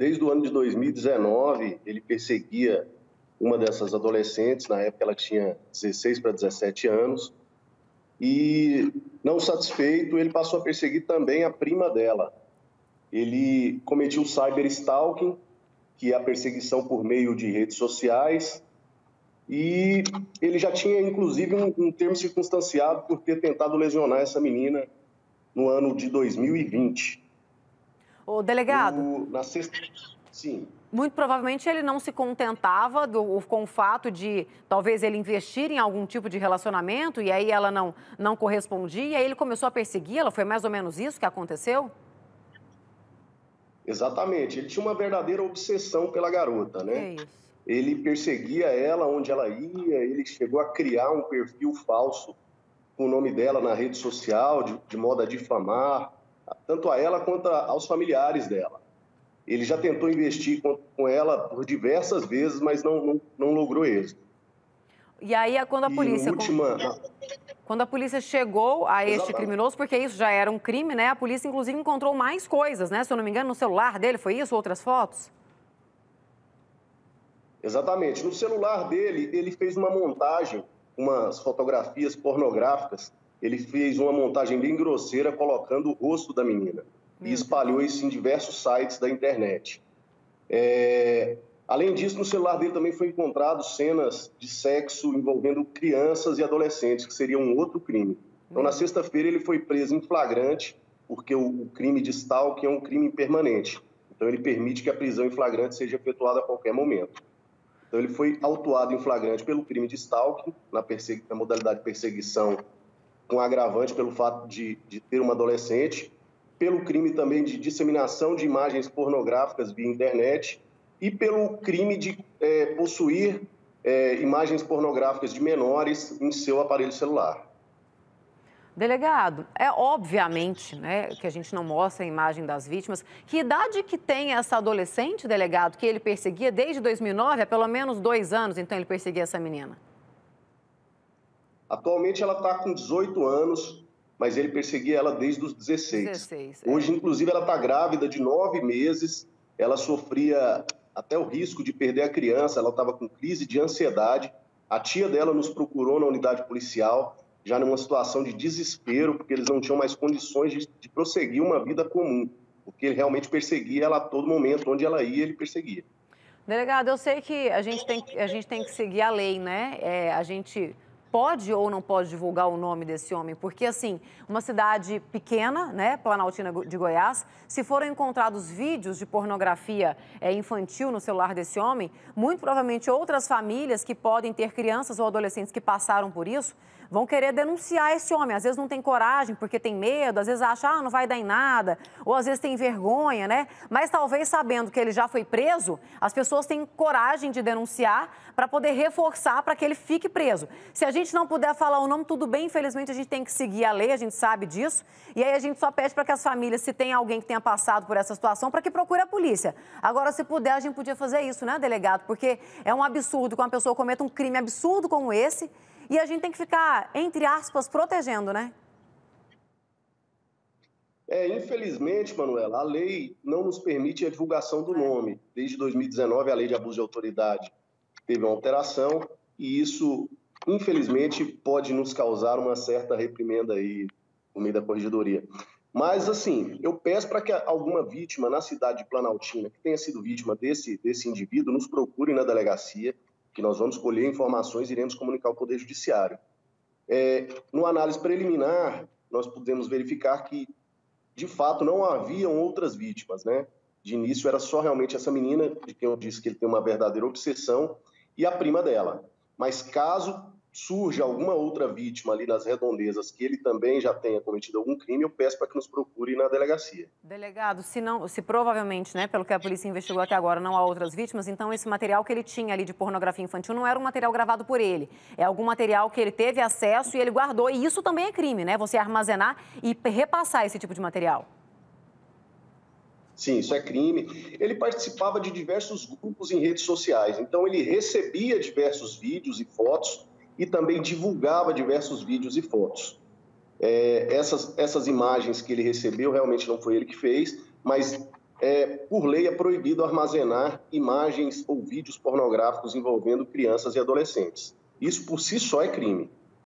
Desde o ano de 2019, ele perseguia uma dessas adolescentes, na época ela tinha 16 para 17 anos, e não satisfeito, ele passou a perseguir também a prima dela. Ele cometiu cyberstalking, que é a perseguição por meio de redes sociais, e ele já tinha, inclusive, um termo circunstanciado por ter tentado lesionar essa menina no ano de 2020. Ô, delegado... Na sexta... Sim. Muito provavelmente ele não se contentava com o fato de talvez ele investir em algum tipo de relacionamento e aí ela não correspondia e aí ele começou a persegui-la, foi mais ou menos isso que aconteceu? Exatamente, ele tinha uma verdadeira obsessão pela garota, né? É isso. Ele perseguia ela onde ela ia, ele chegou a criar um perfil falso com o nome dela na rede social, de modo a difamar, tanto a ela quanto aos familiares dela. Ele já tentou investir com ela por diversas vezes, mas não logrou êxito. E aí, quando a polícia chegou a este criminoso, porque isso já era um crime, né? A polícia, inclusive, encontrou mais coisas, né? Se eu não me engano, no celular dele, foi isso? Outras fotos? Exatamente. No celular dele, ele fez uma montagem, umas fotografias pornográficas. Ele fez uma montagem bem grosseira, colocando o rosto da menina. E espalhou isso em diversos sites da internet. Além disso, no celular dele também foi encontrado cenas de sexo envolvendo crianças e adolescentes, que seria um outro crime. Então, na sexta-feira, ele foi preso em flagrante, porque o crime de stalking é um crime permanente. Então, ele permite que a prisão em flagrante seja efetuada a qualquer momento. Então, ele foi autuado em flagrante pelo crime de stalking, na modalidade de perseguição, com agravante pelo fato de ter uma adolescente, pelo crime também de disseminação de imagens pornográficas via internet e pelo crime de possuir imagens pornográficas de menores em seu aparelho celular. Delegado, é obviamente, né, que a gente não mostra a imagem das vítimas. Que idade que tem essa adolescente, delegado, que ele perseguia desde 2009? Há pelo menos 2 anos, então, ele perseguia essa menina. Atualmente, ela está com 18 anos... mas ele perseguia ela desde os 16. Hoje, inclusive, ela está grávida de 9 meses, ela sofria até o risco de perder a criança, ela estava com crise de ansiedade, a tia dela nos procurou na unidade policial, já numa situação de desespero, porque eles não tinham mais condições de prosseguir uma vida comum, porque ele realmente perseguia ela a todo momento, onde ela ia, ele perseguia. Delegado, eu sei que a gente tem que seguir a lei, né? A gente... pode ou não pode divulgar o nome desse homem? Porque, assim, uma cidade pequena, né, Planaltina de Goiás, se foram encontrados vídeos de pornografia infantil no celular desse homem, muito provavelmente outras famílias que podem ter crianças ou adolescentes que passaram por isso vão querer denunciar esse homem. Às vezes não tem coragem porque tem medo, às vezes acha, não vai dar em nada, ou às vezes tem vergonha, né? Mas talvez sabendo que ele já foi preso, as pessoas têm coragem de denunciar para poder reforçar para que ele fique preso. Se a gente não puder falar o nome, tudo bem, infelizmente a gente tem que seguir a lei, a gente sabe disso. E aí a gente só pede para que as famílias, se tem alguém que tenha passado por essa situação, para que procure a polícia. Agora, se puder, a gente podia fazer isso, né, delegado? Porque é um absurdo que uma pessoa cometa um crime absurdo como esse. E a gente tem que ficar, entre aspas, protegendo, né? Infelizmente, Manuela, a lei não nos permite a divulgação do nome. Desde 2019, a lei de abuso de autoridade teve uma alteração e isso, infelizmente, pode nos causar uma certa reprimenda aí por meio da corregedoria. Mas, assim, eu peço para que alguma vítima na cidade de Planaltina, que tenha sido vítima desse indivíduo, nos procure na delegacia, que nós vamos colher informações e iremos comunicar ao Poder Judiciário. No análise preliminar, nós pudemos verificar que, de fato, não haviam outras vítimas, né? De início, era só realmente essa menina, de quem eu disse que ele tem uma verdadeira obsessão, e a prima dela. Mas caso surja alguma outra vítima ali nas redondezas que ele também já tenha cometido algum crime, eu peço para que nos procure na delegacia. Delegado, se provavelmente, né, pelo que a polícia investigou até agora, não há outras vítimas, então esse material que ele tinha ali de pornografia infantil não era um material gravado por ele, é algum material que ele teve acesso e ele guardou, e isso também é crime, né, você armazenar e repassar esse tipo de material. Sim, isso é crime. Ele participava de diversos grupos em redes sociais, então ele recebia diversos vídeos e fotos e também divulgava diversos vídeos e fotos. Essas imagens que ele recebeu, realmente não foi ele que fez, mas por lei, é proibido armazenar imagens ou vídeos pornográficos envolvendo crianças e adolescentes. Isso por si só é crime.